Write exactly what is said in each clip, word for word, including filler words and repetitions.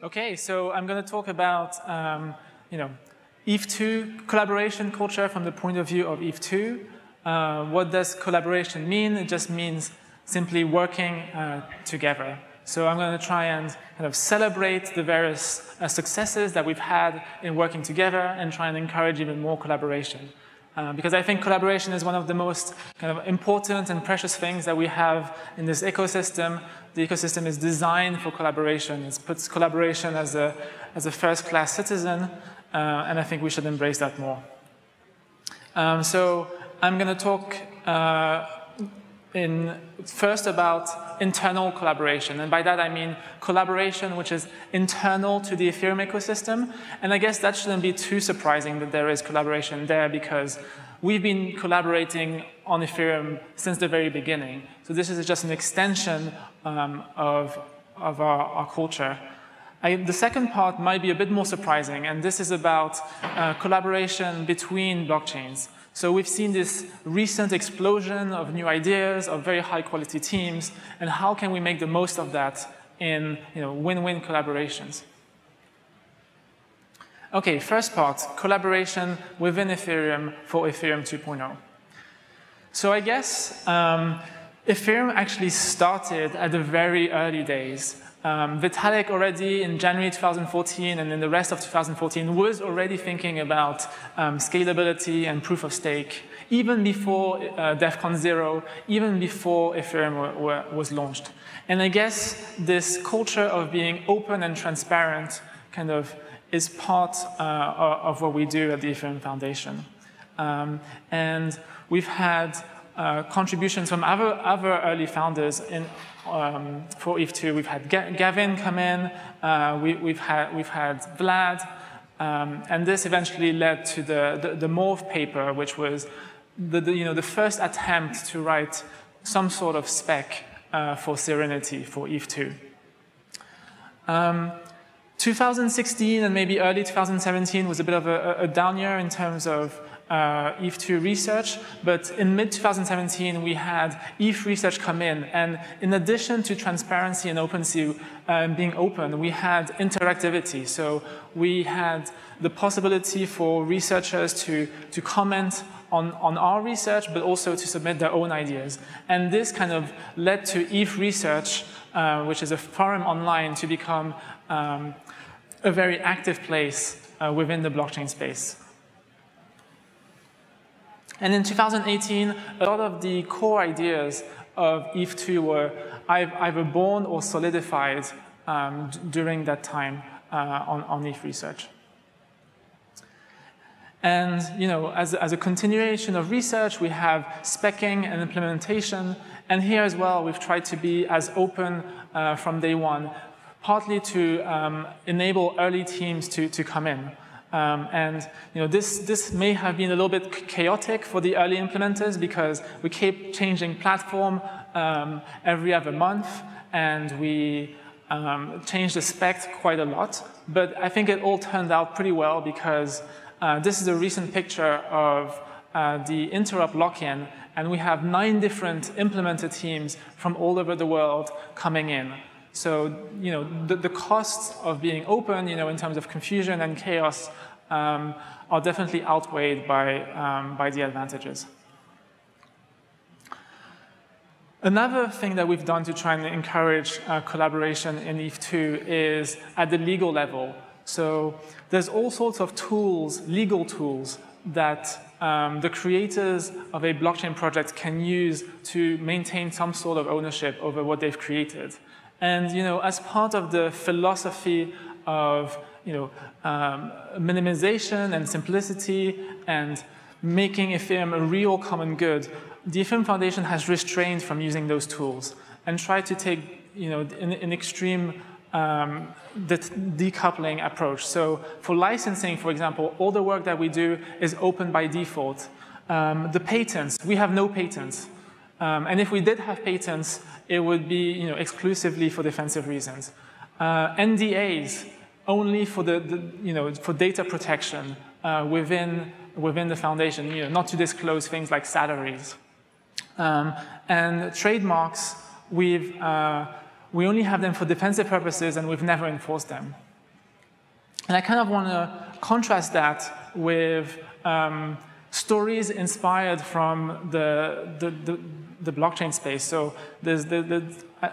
Okay, so I'm going to talk about um, you know, E T H two collaboration culture from the point of view of E T H two. Uh, what does collaboration mean? It just means simply working uh, together. So I'm going to try and kind of celebrate the various uh, successes that we've had in working together and try and encourage even more collaboration. Uh, because I think collaboration is one of the most kind of important and precious things that we have in this ecosystem. The ecosystem is designed for collaboration. It puts collaboration as a, as a first-class citizen, uh, and I think we should embrace that more. Um, so I'm going to talk uh, in first about internal collaboration, and by that I mean collaboration which is internal to the Ethereum ecosystem. And I guess that shouldn't be too surprising that there is collaboration there, because we've been collaborating on Ethereum since the very beginning. So this is just an extension um, of, of our, our culture. I, the second part might be a bit more surprising, and this is about uh, collaboration between blockchains. So we've seen this recent explosion of new ideas, of very high-quality teams, and how can we make the most of that in you know, win-win collaborations? Okay, first part, collaboration within Ethereum for Ethereum two point oh. So I guess um, Ethereum actually started at the very early days. Um, Vitalik already in January two thousand fourteen and in the rest of two thousand fourteen was already thinking about um, scalability and proof of stake, even before uh, DEFCON zero, even before Ethereum were, were, was launched. And I guess this culture of being open and transparent kind of is part uh, of what we do at the Ethereum Foundation. Um, and we've had uh, contributions from other, other early founders in, Um, for E T H two. We've had Ga Gavin come in, uh, we, we've, had, we've had Vlad, um, and this eventually led to the, the, the Morph paper, which was the, the, you know, the first attempt to write some sort of spec uh, for Serenity, for E T H two. Um, two thousand sixteen and maybe early two thousand seventeen was a bit of a, a down year in terms of Uh, E T H two research, but in mid two thousand seventeen we had E T H research come in, and in addition to transparency and OpenSea uh, being open, we had interactivity. So we had the possibility for researchers to, to comment on, on our research, but also to submit their own ideas. And this kind of led to E T H research, uh, which is a forum online, to become um, a very active place uh, within the blockchain space. And in two thousand eighteen, a lot of the core ideas of E T H two were either born or solidified um, during that time uh, on, on E T H research. And you know, as, as a continuation of research, we have speccing and implementation. And here as well, we've tried to be as open uh, from day one, partly to um, enable early teams to, to come in. Um, and you know, this, this may have been a little bit chaotic for the early implementers, because we kept changing platform um, every other month, and we um, changed the spec quite a lot. But I think it all turned out pretty well, because uh, this is a recent picture of uh, the interrupt lock-in, and we have nine different implementer teams from all over the world coming in. So, you know, the, the costs of being open, you know, in terms of confusion and chaos um, are definitely outweighed by, um, by the advantages. Another thing that we've done to try and encourage uh, collaboration in E T H two is at the legal level. So there's all sorts of tools, legal tools, that um, the creators of a blockchain project can use to maintain some sort of ownership over what they've created. And you know, as part of the philosophy of you know, um, minimization and simplicity and making Ethereum a real common good, the Ethereum Foundation has restrained from using those tools and tried to take you know, an, an extreme um, de decoupling approach. So for licensing, for example, all the work that we do is open by default. Um, the patents, we have no patents. Um, and if we did have patents, it would be you know, exclusively for defensive reasons. Uh, N D As, only for, the, the, you know, for data protection uh, within, within the foundation, you know, not to disclose things like salaries. Um, and trademarks, we've, uh, we only have them for defensive purposes, and we've never enforced them. And I kind of want to contrast that with um, stories inspired from the, the, the, the blockchain space. So there's, the, the, uh,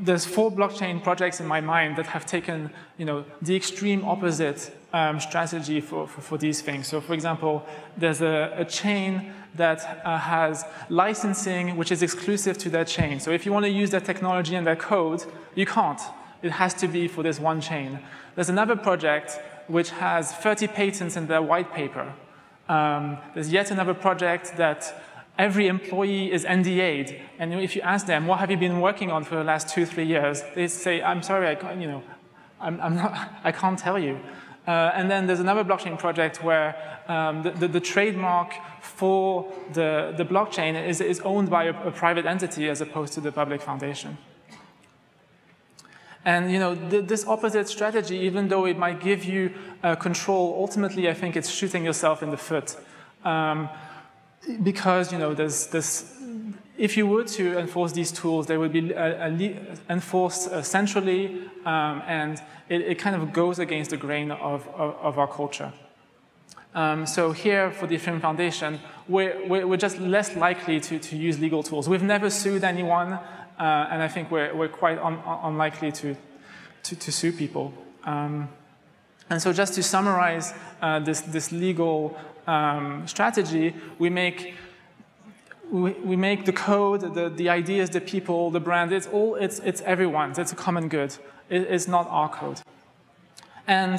there's four blockchain projects in my mind that have taken, you know, the extreme opposite um, strategy for, for, for these things. So for example, there's a, a chain that uh, has licensing which is exclusive to that chain. So if you want to use that technology and that code, you can't. It has to be for this one chain. There's another project which has thirty patents in their white paper. Um, there's yet another project that every employee is N D A'd, and if you ask them, what have you been working on for the last two, three years, they say, I'm sorry, I can't, you know, I'm, I'm not, I can't tell you. Uh, and then there's another blockchain project where um, the, the, the trademark for the, the blockchain is, is owned by a, a private entity as opposed to the public foundation. And you know, th this opposite strategy, even though it might give you uh, control, ultimately I think it's shooting yourself in the foot. Um, because you know, there's this, if you were to enforce these tools, they would be uh, enforced uh, centrally, um, and it, it kind of goes against the grain of, of, of our culture. Um, so here for the Ethereum Foundation, we're, we're just less likely to, to use legal tools. We've never sued anyone, uh, and I think we're, we're quite un unlikely to, to, to sue people. Um, and so just to summarize uh, this, this legal um, strategy, we make, we, we make the code, the, the ideas, the people, the brand, it's all, it's, it's everyone's, it's a common good. It, it's not our code. And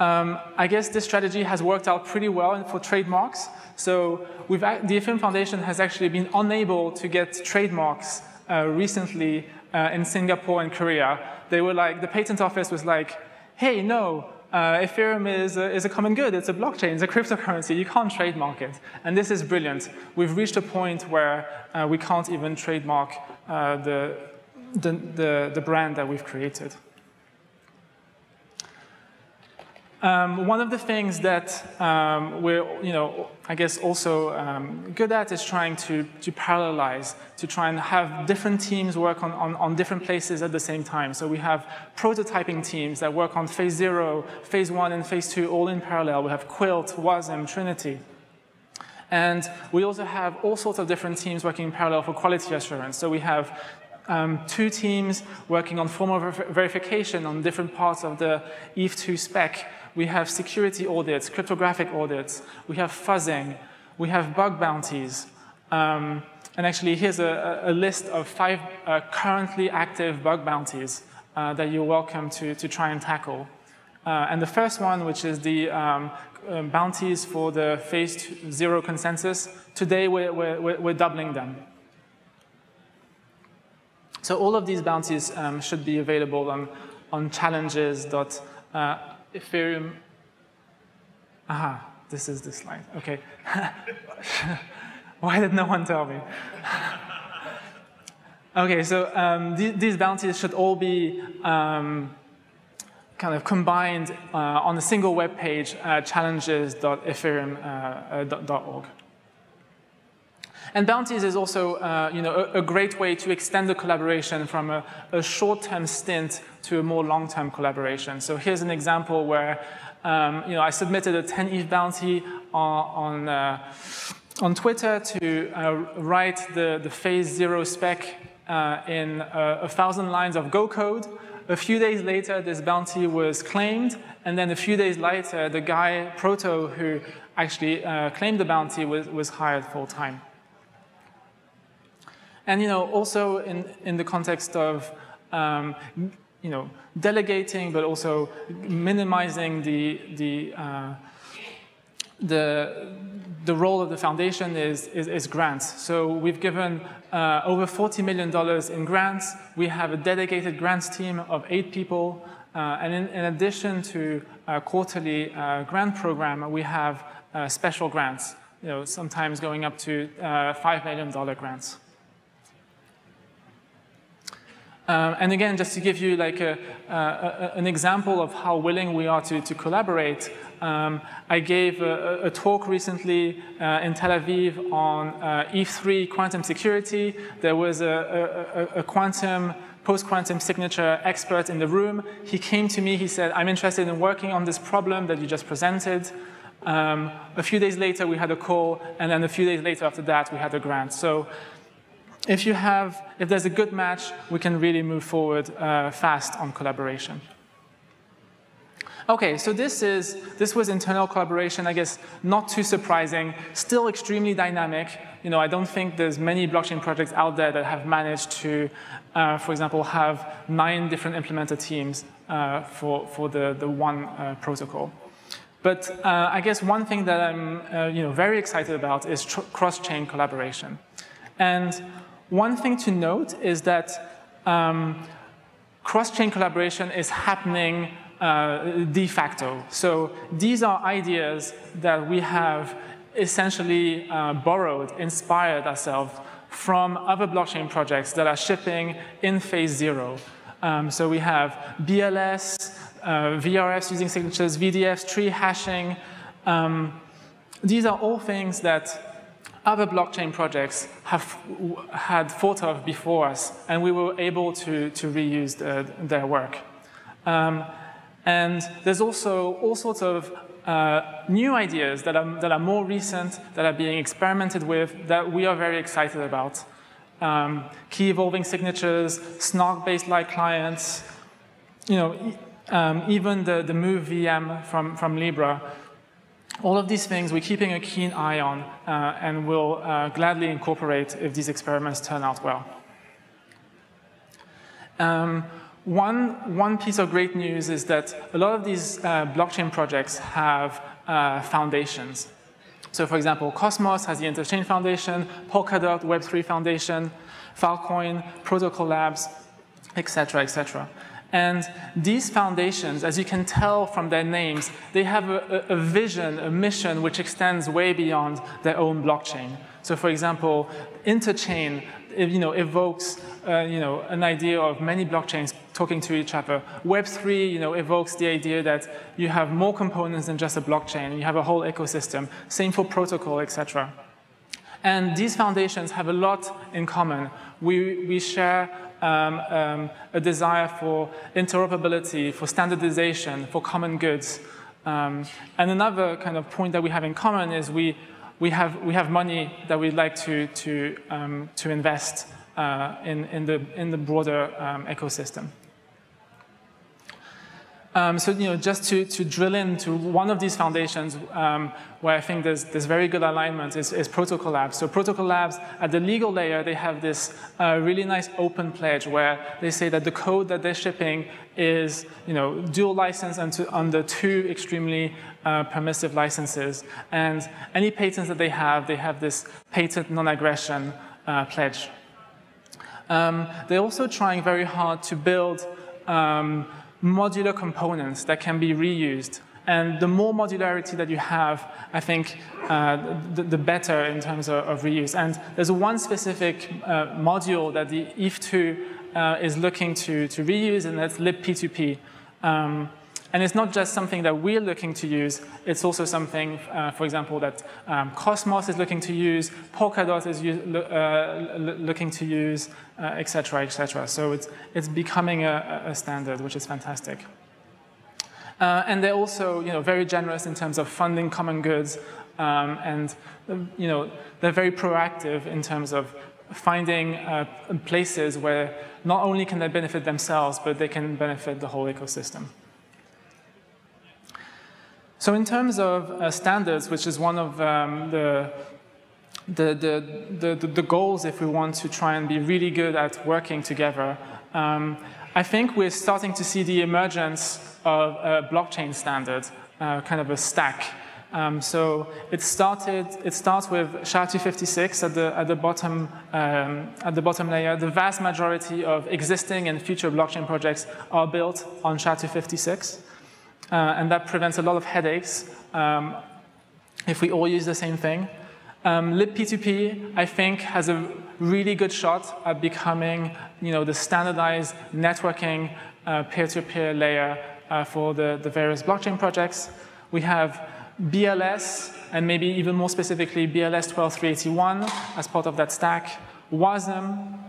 um, I guess this strategy has worked out pretty well for trademarks. So we've, the Ethereum Foundation has actually been unable to get trademarks uh, recently uh, in Singapore and Korea. They were like, the patent office was like, hey, no, uh, Ethereum is a, is a common good, it's a blockchain, it's a cryptocurrency, you can't trademark it. And this is brilliant. We've reached a point where uh, we can't even trademark uh, the, the, the, the brand that we've created. Um, one of the things that um, we're, you know, I guess also um, good at is trying to, to parallelize, to try and have different teams work on, on, on different places at the same time. So we have prototyping teams that work on phase zero, phase one, and phase two all in parallel. We have Quilt, Wasm, Trinity. And we also have all sorts of different teams working in parallel for quality assurance. So we have Um, two teams working on formal ver verification on different parts of the E T H two spec. We have security audits, cryptographic audits. We have fuzzing. We have bug bounties. Um, and actually, here's a, a list of five uh, currently active bug bounties uh, that you're welcome to, to try and tackle. Uh, and the first one, which is the um, um, bounties for the phase zero consensus, today we're, we're, we're doubling them. So all of these bounties um, should be available on, on challenges dot ethereum. Aha, this is the slide, okay. Why did no one tell me? Okay, so um, th these bounties should all be um, kind of combined uh, on a single web page, uh, challenges dot ethereum dot org. And bounties is also uh, you know, a, a great way to extend the collaboration from a, a short-term stint to a more long-term collaboration. So here's an example where um, you know, I submitted a ten E T H bounty on, on, uh, on Twitter to uh, write the, the phase zero spec uh, in uh, a thousand lines of Go code. A few days later, this bounty was claimed, and then a few days later, the guy, Proto, who actually uh, claimed the bounty was, was hired full-time. And you know, also in, in the context of um, you know, delegating, but also minimizing the, the, uh, the, the role of the foundation is, is, is grants. So we've given uh, over forty million dollars in grants. We have a dedicated grants team of eight people. Uh, and in, in addition to a quarterly uh, grant program, we have uh, special grants, you know, sometimes going up to uh, five million dollar grants. Um, and again, just to give you like a, uh, a, an example of how willing we are to, to collaborate, um, I gave a, a talk recently uh, in Tel Aviv on uh, E T H three quantum security. There was a, a, a quantum, post-quantum signature expert in the room. He came to me, he said, I'm interested in working on this problem that you just presented. Um, a few days later, we had a call, and then a few days later after that, we had a grant. So, If you have, if there's a good match, we can really move forward uh, fast on collaboration. Okay, so this is this was internal collaboration. I guess not too surprising. Still extremely dynamic. You know, I don't think there's many blockchain projects out there that have managed to, uh, for example, have nine different implementer teams uh, for for the the one uh, protocol. But uh, I guess one thing that I'm uh, you know very excited about is cross-chain collaboration. And one thing to note is that um, cross-chain collaboration is happening uh, de facto. So these are ideas that we have essentially uh, borrowed, inspired ourselves from other blockchain projects that are shipping in phase zero. Um, so we have B L S, uh, V R Fs using signatures, V D Fs, tree hashing. Um, these are all things that other blockchain projects have had thought of before us, and we were able to, to reuse the, their work. Um, and there's also all sorts of uh, new ideas that are, that are more recent, that are being experimented with, that we are very excited about. Um, key evolving signatures, SNARK-based light clients, you know, um, even the, the Move V M from, from Libra. All of these things we're keeping a keen eye on, uh, and we'll uh, gladly incorporate if these experiments turn out well. Um, one, one piece of great news is that a lot of these uh, blockchain projects have uh, foundations. So for example, Cosmos has the Interchain Foundation, Polkadot, Web three Foundation, Filecoin, Protocol Labs, et cetera, et cetera. And these foundations, as you can tell from their names, they have a, a vision, a mission, which extends way beyond their own blockchain. So for example, Interchain you know, evokes uh, you know, an idea of many blockchains talking to each other. Web three you know, evokes the idea that you have more components than just a blockchain. You have a whole ecosystem. Same for protocol, et cetera. And these foundations have a lot in common. We, we share Um, um, a desire for interoperability, for standardization, for common goods. Um, and another kind of point that we have in common is we, we, have, we have money that we'd like to, to, um, to invest uh, in, in, the, in the broader um, ecosystem. Um, so, you know, just to, to drill into one of these foundations um, where I think there's, there's very good alignment is, is Protocol Labs. So Protocol Labs, at the legal layer, they have this uh, really nice open pledge where they say that the code that they're shipping is, you know, dual license and to, under two extremely uh, permissive licenses. And any patents that they have, they have this patent non-aggression uh, pledge. Um, they're also trying very hard to build um, modular components that can be reused. And the more modularity that you have, I think, uh, the, the better in terms of, of reuse. And there's one specific uh, module that the E T H two uh, is looking to, to reuse, and that's libP two P. Um, and it's not just something that we're looking to use, it's also something, uh, for example, that um, Cosmos is looking to use, Polkadot is uh, looking to use, uh, et cetera, et cetera. So it's, it's becoming a, a standard, which is fantastic. Uh, and they're also you know, very generous in terms of funding common goods, um, and you know, they're very proactive in terms of finding uh, places where not only can they benefit themselves, but they can benefit the whole ecosystem. So in terms of uh, standards, which is one of um, the, the, the, the, the goals if we want to try and be really good at working together, um, I think we're starting to see the emergence of a blockchain standard, uh, kind of a stack. Um, so it started. It starts with S H A two fifty-six at the at the bottom um, at the bottom layer. The vast majority of existing and future blockchain projects are built on S H A two fifty-six. Uh, and that prevents a lot of headaches um, if we all use the same thing. Um, libP two P, I think, has a really good shot at becoming, you know, the standardized networking uh, peer-to-peer layer uh, for the, the various blockchain projects. We have B L S, and maybe even more specifically, B L S one two three eight one as part of that stack, Wasm,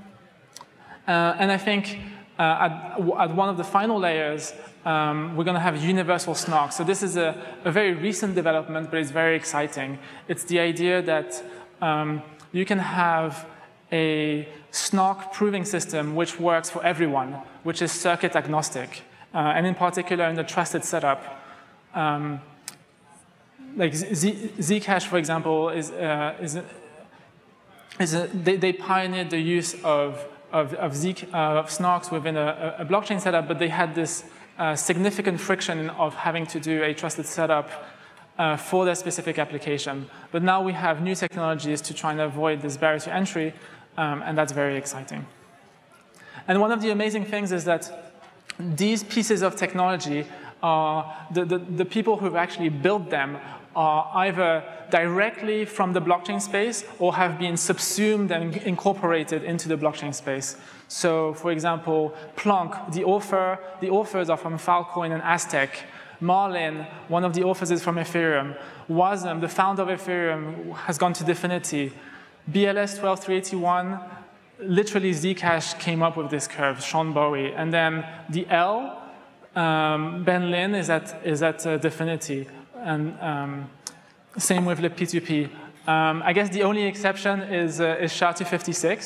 uh, and I think uh, at, at one of the final layers, um, we're going to have universal SNARKs. So this is a, a very recent development, but it's very exciting. It's the idea that um, you can have a SNARK proving system which works for everyone, which is circuit agnostic, uh, and in particular in the trusted setup. Um, Like Z Zcash, for example, is uh, is a, is a, they, they pioneered the use of of of, Z, uh, of SNARKs within a, a blockchain setup, but they had this uh, significant friction of having to do a trusted setup uh, for their specific application. But now we have new technologies to try and avoid this barrier to entry, um, and that's very exciting. And one of the amazing things is that these pieces of technology are the the, the people who've actually built them are either directly from the blockchain space or have been subsumed and incorporated into the blockchain space. So, for example, Plonk, the author, the authors are from Filecoin and Aztec. Marlin, one of the authors, is from Ethereum. Wasm, the founder of Ethereum, has gone to DFINITY. B L S one two three eight one, literally Zcash came up with this curve, Sean Bowie. And then the L, um, Ben Lin, is at, is at uh, DFINITY. And um, same with libP two P. Um, I guess the only exception is, uh, is S H A two fifty-six.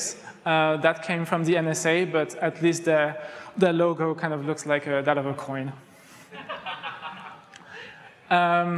Uh, that came from the N S A, but at least their, their logo kind of looks like a, that of a coin. um,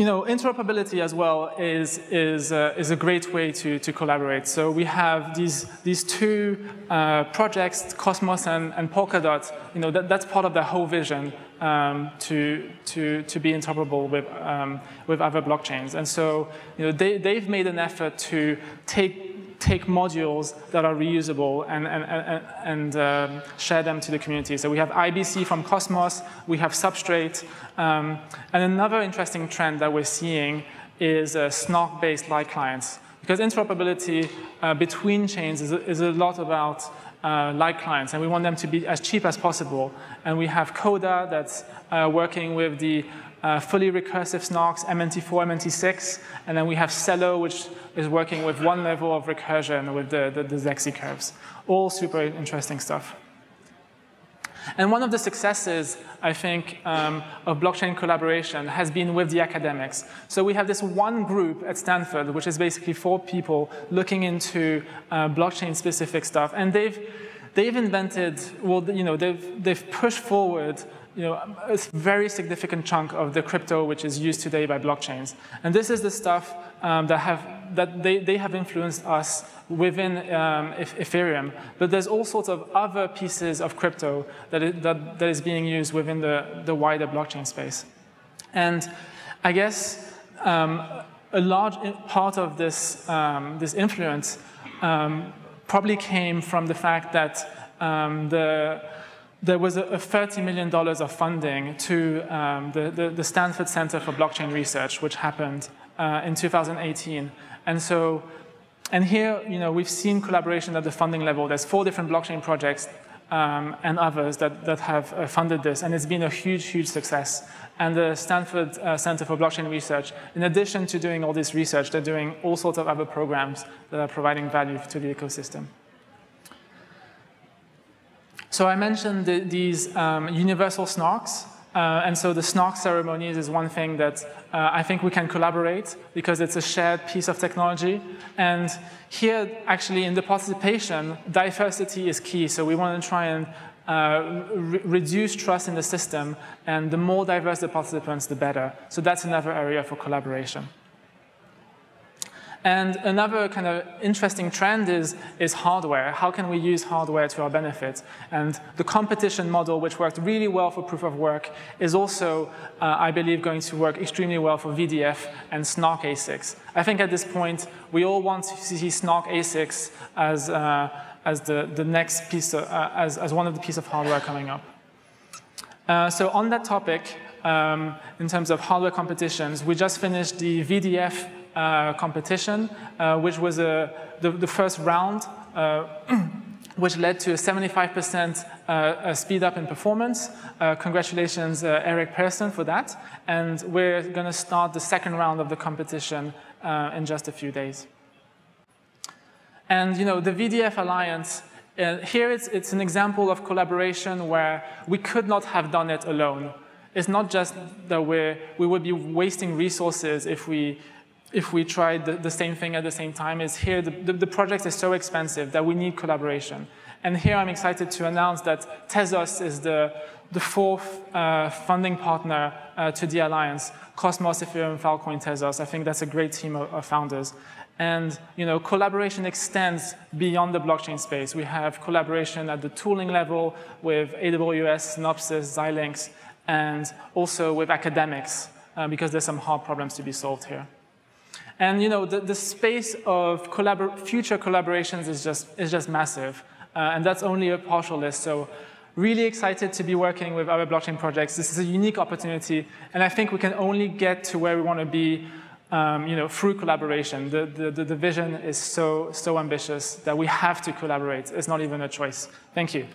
you know, interoperability as well is, is, uh, is a great way to, to collaborate. So we have these, these two uh, projects, Cosmos and, and Polkadot. You know, that, that's part of the whole vision. Um, to, to, to be interoperable with, um, with other blockchains. And so you know, they, they've made an effort to take, take modules that are reusable and, and, and, and um, share them to the community. So we have I B C from Cosmos, we have Substrate, um, and another interesting trend that we're seeing is uh, SNARK-based light clients. Because interoperability uh, between chains is, is a lot about Uh, light clients, and we want them to be as cheap as possible. And we have CODA that's uh, working with the uh, fully recursive SNARKs, M N T four, M N T six, and then we have Cello, which is working with one level of recursion with the, the, the Zexi curves. All super interesting stuff. And one of the successes, I think, um, of blockchain collaboration has been with the academics. So we have this one group at Stanford, which is basically four people looking into uh, blockchain-specific stuff, and they've they've invented, well, you know, they've they've pushed forward, you know, a very significant chunk of the crypto which is used today by blockchains. And this is the stuff um, that have that they they have influenced us within um, Ethereum. But there's all sorts of other pieces of crypto that is, that, that is being used within the, the wider blockchain space. And I guess um, a large part of this, um, this influence um, probably came from the fact that um, the, there was a, a thirty million dollars of funding to um, the, the, the Stanford Center for Blockchain Research, which happened uh, in two thousand eighteen. And so And here, you know, we've seen collaboration at the funding level. There's four different blockchain projects um, and others that, that have uh, funded this, and it's been a huge, huge success. And the Stanford uh, Center for Blockchain Research, in addition to doing all this research, they're doing all sorts of other programs that are providing value to the ecosystem. So I mentioned the, these um, universal SNARKs. Uh, and so the SNARK ceremonies is one thing that uh, I think we can collaborate because it's a shared piece of technology. And here, actually, in the participation, diversity is key. So we want to try and uh, re reduce trust in the system. And the more diverse the participants, the better. So that's another area for collaboration. And another kind of interesting trend is, is hardware. How can we use hardware to our benefit? And the competition model, which worked really well for proof of work, is also, uh, I believe, going to work extremely well for V D F and SNARK A six. I think at this point, we all want to see SNARK A six as, uh, as the, the next piece, of, uh, as, as one of the pieces of hardware coming up. Uh, so on that topic, um, in terms of hardware competitions. We just finished the V D F uh, competition, uh, which was a, the, the first round, uh, which led to a seventy-five percent uh, speed up in performance. Uh, congratulations, uh, Eric Pearson, for that. And we're going to start the second round of the competition uh, in just a few days. And you know, the V D F Alliance, uh, here it's, it's an example of collaboration where we could not have done it alone. It's not just that we're, we would be wasting resources if we if we tried the, the same thing at the same time. Is here the, the, the project is so expensive that we need collaboration. And here I'm excited to announce that Tezos is the, the fourth uh, funding partner uh, to the Alliance. Cosmos, Ethereum, Filecoin, Tezos. I think that's a great team of, of founders. And you know, collaboration extends beyond the blockchain space. We have collaboration at the tooling level with A W S, Synopsys, Xilinx, and also with academics, uh, because there's some hard problems to be solved here. And you know, the, the space of collabor future collaborations is just, is just massive. Uh, and that's only a partial list. So really excited to be working with other blockchain projects. This is a unique opportunity. And I think we can only get to where we want to be um, you know, through collaboration. The, the, the, the vision is so, so ambitious that we have to collaborate. It's not even a choice. Thank you.